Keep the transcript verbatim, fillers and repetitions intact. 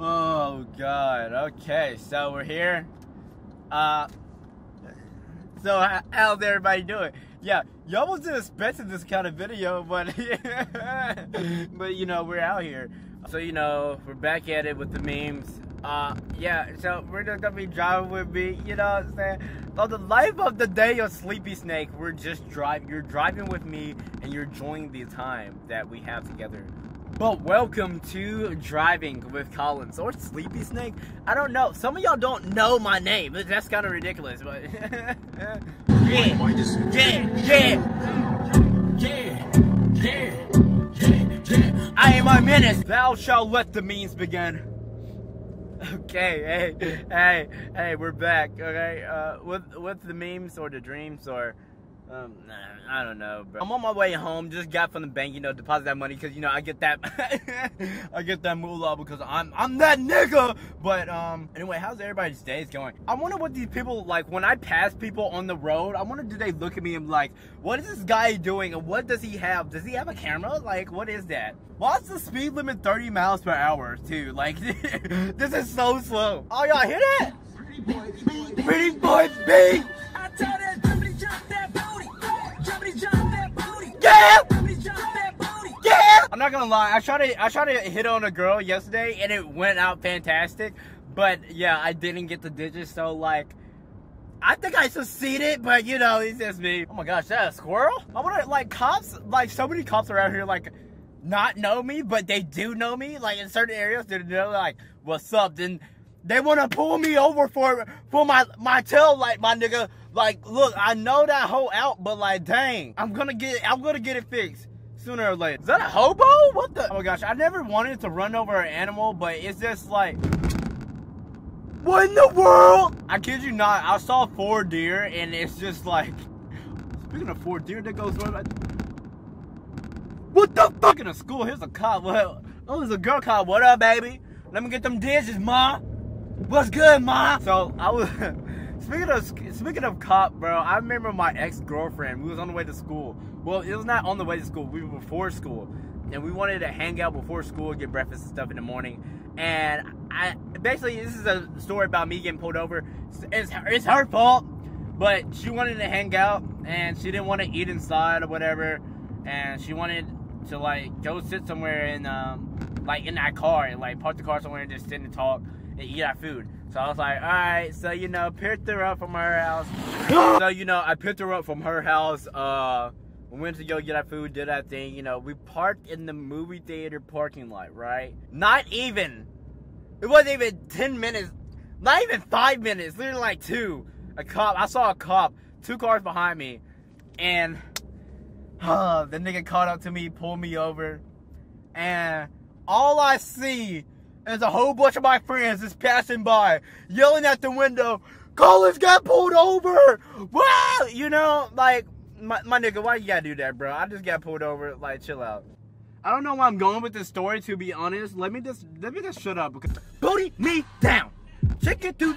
Oh god, okay, so we're here. Uh so how's everybody doing? Yeah, y'all wasn't expecting this kind of video, but but you know, we're out here. So you know, we're back at it with the memes. Uh yeah, so we're just gonna be driving with me, you know what I'm saying? On the life of the day of Sleepy Snake, we're just driving you're driving with me and you're enjoying the time that we have together. But welcome to Driving with Collins, or Sleepy Snake. I don't know. Some of y'all don't know my name. That's kind of ridiculous, but... yeah. Yeah. Yeah. Yeah. Yeah. Yeah. Yeah. I am a menace. Thou shalt let the memes begin. Okay, hey, hey, hey, we're back, okay? Uh, with, with the memes or the dreams or... Um, I don't know, bro. I'm on my way home. Just got from the bank, you know, deposit that money, cause you know I get that, I get that moolah because I'm I'm that nigga. But um, anyway, how's everybody's days going? I wonder what these people like when I pass people on the road. I wonder, do they look at me and like, what is this guy doing? And what does he have? Does he have a camera? Like, what is that? Why's the speed limit thirty miles per hour too? Like, this is so slow. Oh, y'all hear that? Pretty boys, B. Pretty boys, B. I tell that somebody jump that. Yeah. Yeah. I'm not gonna lie, I tried to I tried to hit on a girl yesterday and it went out fantastic, but yeah, I didn't get the digits, so like I think I succeeded, but you know, it's just me. Oh my gosh, is that a squirrel? I wonder, like, cops, like so many cops around here like not know me, but they do know me. Like in certain areas they know like what's up, then they wanna pull me over for for my my tail light, my nigga. Like, look, I know that hoe out, but like, dang, I'm gonna get, I'm gonna get it fixed sooner or later. Is that a hobo? What the? Oh my gosh, I never wanted to run over an animal, but it's just like, what in the world? I kid you not, I saw four deer, and it's just like, speaking of four deer, that goes right. What the fuck? In a school, here's a cop. Well, oh, there's a girl cop. What up, baby? Let me get them dishes, ma. What's good, ma? So I was. Speaking of speaking of cop, bro, I remember my ex-girlfriend. We was on the way to school. Well, it was not on the way to school. We were before school, and we wanted to hang out before school, get breakfast and stuff in the morning. And I basically, this is a story about me getting pulled over. It's her, it's her fault, but she wanted to hang out, and she didn't want to eat inside or whatever, and she wanted to like go sit somewhere and um, like in that car and like park the car somewhere and just sit and talk and eat our food. So I was like, alright, so you know, picked her up from her house. So you know, I picked her up from her house, uh, we went to go get our food, did our thing, you know, we parked in the movie theater parking lot, right? Not even, it wasn't even ten minutes, not even five minutes, literally like two. A cop, I saw a cop, two cars behind me, and uh, the nigga caught up to me, pulled me over, and all I see, there's a whole bunch of my friends just passing by, yelling at the window, Collins got pulled over! Wow! You know, like, my, my nigga, why you gotta do that, bro? I just got pulled over, like, chill out. I don't know where I'm going with this story, to be honest. Let me just, let me just shut up. Because booty me down! Check it through.